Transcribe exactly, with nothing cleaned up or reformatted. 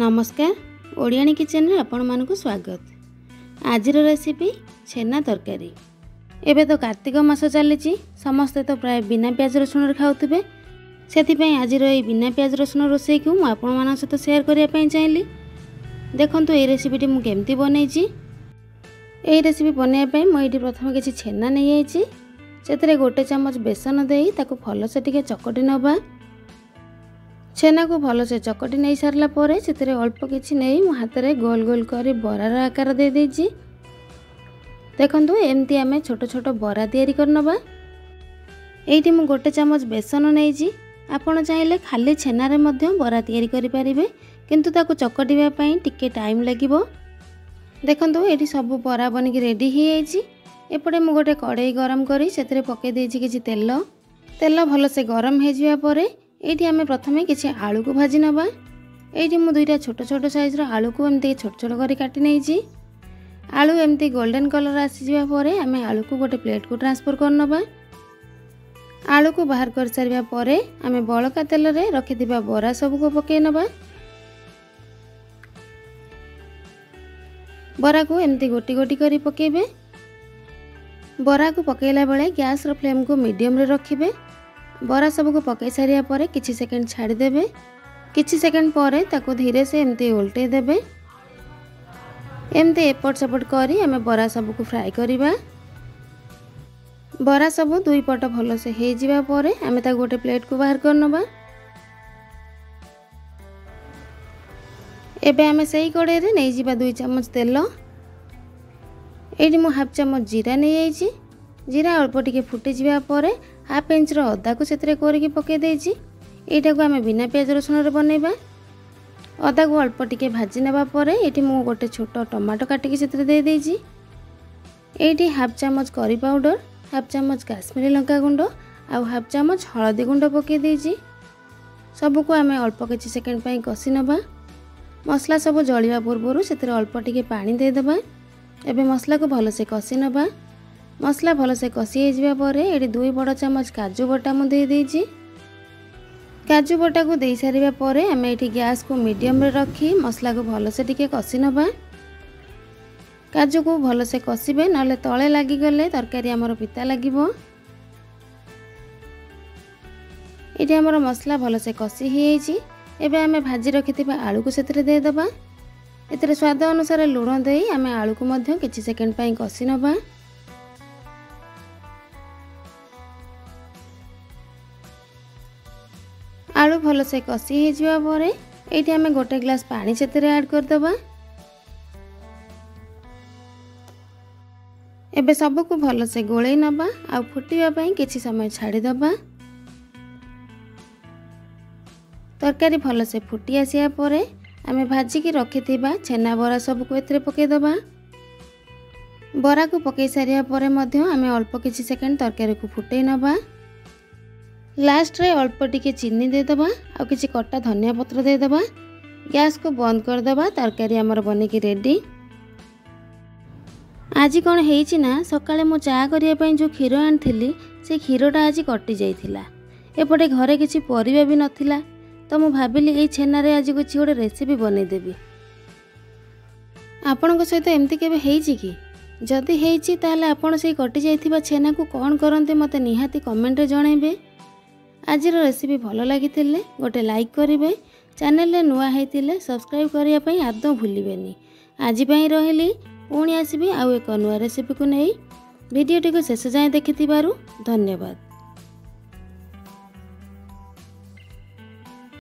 नमस्कार ओडियानी किचन रे आपण मानकु स्वागत। आज रेसिपी छेना तरकारी। एबे तो कार्तिक मास चली समस्ते तो प्राय बिना प्याज रसुण रे खाउथिबे, सेथिपई आज रो बिना प्याज रसुण रोसई को मु आपण मान सहित शेयर करिया पई चाहली। देखंतु ए रेसिपीटी मु केमती बनैची। ए रेसिपी बनैया पई मु एठी प्रथम किछि छेना नै आइची, सेतरे गोटे चमच बेसन देई ताकू भलसे टिके चकटी नबा। छेना को भलसे चकटी नहीं सारा पर से अल्प किसी नहीं मो हाथ में गोल गोल कर बरार आकार दे देदेजी। देखो एमती आम छोट छोट बरा तैयारी करनबा। एठी मु गोटे चमच बेसन नहीं, आपड़ चाहिए खाली छेना रे मध्य बरा तैयारी करि परिबे, किंतु ताको चकटिबा पई टिके टाइम लागिबो। देखो ये सब बरा बनिक रेडी हो जाइए। एपटे मु गोटे कड़ाई गरम करी सेतरे पके देइछि किछि तेल। तेल भलसे गरम हो जावा पर ये आम प्रथम किसी आलू को भाजी नवा। ये मुझे दुईटा छोट छोट सैज्र आलू को एमती छोट छोट कर काटि नहीं। आलू एमती गोल्डन कलर आसीजा पर आम आलू को गोटे प्लेट को ट्रांसफर कर नवा। आलू को बाहर कर सारा पर आम बलका तेल रे रखि दिबा बरा सब को पके नवा। बरा को एमती गोटी गोटी कर पकेबे। बरा को पकेला बेले गैस रो फ्लेम को मीडियम रे रखिबे। बरा सबको पकई सारा पर किसी सेकेंड छाड़देवे। किसी सेकेंड पर ताको धीरे से एमती उल्टे देवे। एमती एपट सेपट करी हमें बरा सबको फ्राए करिबा। बरा सब दुई पट भल से हे जिबा परे हमें ताको गोटे प्लेट को बाहर करनबा। एबे हमें सही कड़े रे नहीं जिबा दुई चम्मच तेल। एडी मु हाफ चम्मच जीरा नहीं आइची। जीरा अल्प टिके फुटी जिबा परे हाफ इंच अदा को से कोरिकी पके देइछि। एटा को आमे बिना प्याज रसुण रे बनैबा। अदा को अल्प टिके भाजी नेबा परे एठी मु गोटे छोट टमाटो काटिकी सेतरे दे देइछि। एठी हाफ चम्मच करी पाउडर, हाफ चम्मच काश्मीरी लंका गुंड आउ हाफ चम्मच हळदी गुंड पके देइछि। सब को आमे अल्प किछि सेकेंड पई कसी नेबा। मसला सब जळिबा पूर्वरु सेतरे अल्प टिके पानी दे देबा। एबे मसला को भलसे कसी नेबा। मसला भलसे कषि होगा पर ये दुई बड़ चम्मच काजू बटा मु दे देइछि। काजू बटा को दे सारा पर आम ये गैस को मीडियम रे रखी मसला को भलसे टिके कषि नबा। काजू को भलसे कषिबे, नले तले लागिगले तरकारी आमर पिता लागिबो। ये आमर मसला भलसे कषि हो जाइए। एबे आम भाजी रखि आलू को सेतरे दे देबा। एतरे स्वाद अनुसार लुण दे आम आलू को मध्य किछि सेकेंड पई कषि नबा। आलू भलसे कषि होगा पर ये आम गोटे ग्लास पानी से ऐड करदे। एबे सबको भलसे गोले नवा आउ फुटापी किसी समय छाड़देबा। तरकारी भलसे फुटी आसिया पर आम भाजिकी रखि छेना बरा सबको एथरे पकेदे। बरा को पकई सारा पर आम अल्प किसी सेकेंड तरकारी को फुटे नवा। लास्ट रे अल्प टिके चीनी देदेबा आ किसी कटा धनिया पत्र देदेबा। गैस को बंद करदेबा। तरकारी आमर बनिकी रेडी। आज कौन है सकाले मु चा करने जो क्षीर आनी से क्षीरटा आज कटि जाइथिला। एपटे घरे किसी परिबा भी नथिला तो मु भाबिली ए छेना रे आज किसी गोटे रेसिपी बनै देबी। आपनको सहित एमती केबे हेइछि कि? जदि हेइछि ताले आपण से कटि जाइथिबा छेना को कौन करनते मते निहाती कमेंट रे जणाइबे। आज रेसिपी भलो लगी गोटे लाइक करेंगे। चैनल नुआ होते सब्सक्राइब करने आदौ भूलें। आजपाई रही पुणी आसबि आउ एक नुआ रेसिपी को नहीं। वीडियो को शेष जाए देखि धन्यवाद।